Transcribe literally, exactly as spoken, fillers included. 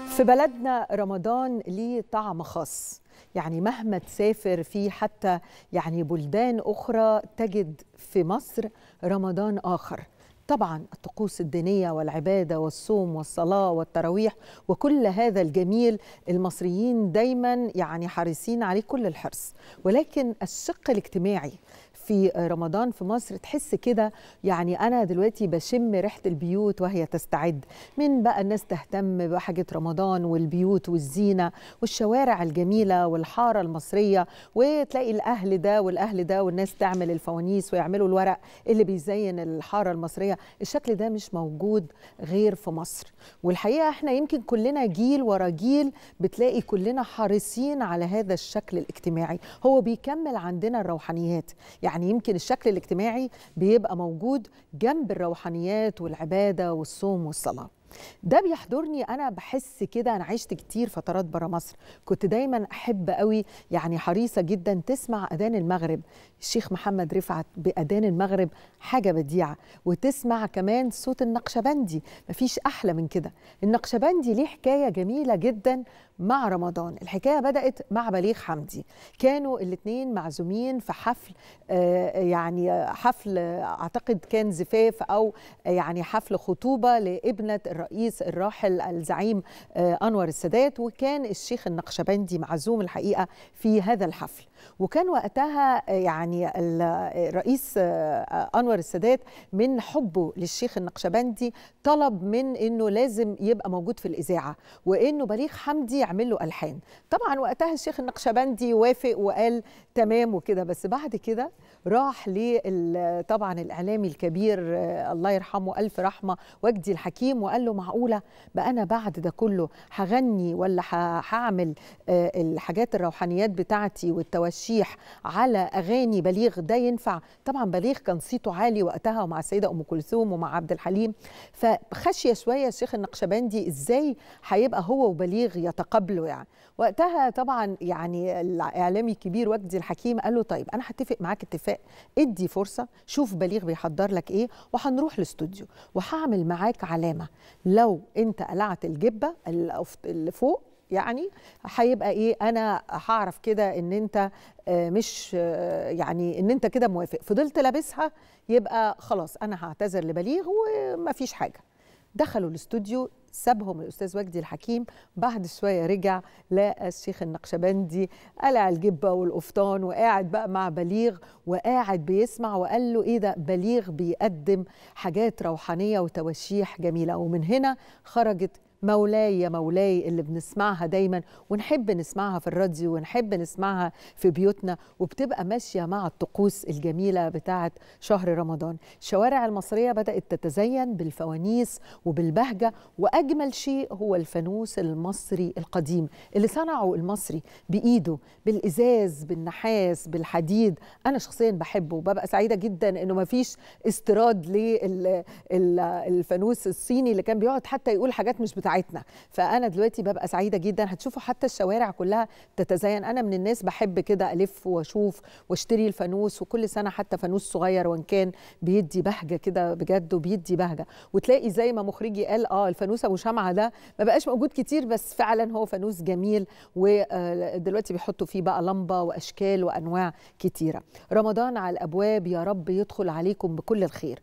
في بلدنا رمضان ليه طعم خاص، يعني مهما تسافر في حتى يعني بلدان أخرى تجد في مصر رمضان آخر. طبعا الطقوس الدينية والعبادة والصوم والصلاة والتراويح وكل هذا الجميل، المصريين دايما يعني حريصين عليه كل الحرص، ولكن الشق الاجتماعي في رمضان في مصر تحس كده، يعني أنا دلوقتي بشم ريحة البيوت وهي تستعد، من بقى الناس تهتم بحاجة رمضان والبيوت والزينة والشوارع الجميلة والحارة المصرية، وتلاقي الأهل ده والأهل ده والناس تعمل الفوانيس ويعملوا الورق اللي بيزين الحارة المصرية. الشكل ده مش موجود غير في مصر، والحقيقة احنا يمكن كلنا جيل ورا جيل بتلاقي كلنا حريصين على هذا الشكل الاجتماعي، هو بيكمل عندنا الروحانيات. يعني يعني يمكن الشكل الاجتماعي بيبقى موجود جنب الروحانيات والعبادة والصوم والصلاة. ده بيحضرني، أنا بحس كده، أنا عشت كتير فترات برا مصر، كنت دايما أحب قوي، يعني حريصة جدا تسمع أذان المغرب، الشيخ محمد رفعت بأذان المغرب حاجة بديعة، وتسمع كمان صوت النقشبندي، مفيش أحلى من كده. النقشبندي ليه حكاية جميلة جدا مع رمضان، الحكاية بدأت مع بليغ حمدي، كانوا الاتنين معزومين في حفل، آه يعني حفل أعتقد كان زفاف أو يعني حفل خطوبة لابنة الرئيس الراحل الزعيم آه أنور السادات، وكان الشيخ النقشبندي معزوم الحقيقة في هذا الحفل. وكان وقتها يعني الرئيس أنور السادات من حبه للشيخ النقشبندي طلب من أنه لازم يبقى موجود في الإذاعة، وأنه بليغ حمدي يعمل له ألحان. طبعا وقتها الشيخ النقشبندي وافق وقال تمام وكده، بس بعد كده راح لل طبعا الإعلامي الكبير الله يرحمه ألف رحمة وجدي الحكيم، وقال له معقولة بقى أنا بعد ده كله هغني ولا هعمل الحاجات الروحانيات بتاعتي والتواشي الشيح على أغاني بليغ؟ ده ينفع؟ طبعا بليغ كان صيته عالي وقتها، ومع السيدة أم كلثوم ومع عبد الحليم، فخشية شوية الشيخ النقشبندي إزاي هيبقى هو وبليغ يتقابلوا يعني. وقتها طبعا يعني الإعلامي الكبير وجدي الحكيم قال له طيب أنا هتفق معاك اتفاق، ادي فرصة، شوف بليغ بيحضر لك إيه، وهنروح الاستوديو وهعمل معاك علامة، لو أنت قلعت الجبة اللي فوق يعني هيبقى ايه، انا هعرف كده ان انت مش يعني ان انت كده موافق، فضلت لابسها يبقى خلاص انا هعتذر لبليغ ومفيش حاجه. دخلوا الاستوديو، سابهم الاستاذ وجدي الحكيم، بعد شويه رجع لقى الشيخ النقشبندي قلع الجبه والقفطان وقاعد بقى مع بليغ وقاعد بيسمع، وقال له ايه ده، بليغ بيقدم حاجات روحانيه وتواشيح جميله. ومن هنا خرجت مولاي يا مولاي اللي بنسمعها دايما ونحب نسمعها في الراديو ونحب نسمعها في بيوتنا، وبتبقى ماشية مع الطقوس الجميلة بتاعة شهر رمضان. الشوارع المصرية بدأت تتزين بالفوانيس وبالبهجة، وأجمل شيء هو الفانوس المصري القديم اللي صنعه المصري بإيده، بالإزاز، بالنحاس، بالحديد. أنا شخصيا بحبه وببقى سعيدة جدا إنه مفيش استيراد للفانوس الصيني اللي كان بيقعد حتى يقول حاجات مش بتاعتنا، فأنا دلوقتي ببقى سعيدة جدا. هتشوفوا حتى الشوارع كلها تتزين، أنا من الناس بحب كده ألف وأشوف وأشتري الفانوس، وكل سنة حتى فانوس صغير وإن كان بيدي بهجة كده بجد، وبيدي بهجة. وتلاقي زي ما مخرجي قال آه الفانوس أبو شمعة ده ما بقاش موجود كتير، بس فعلا هو فانوس جميل، ودلوقتي بيحطوا فيه بقى لمبة وأشكال وأنواع كتيرة. رمضان على الأبواب، يا رب يدخل عليكم بكل الخير.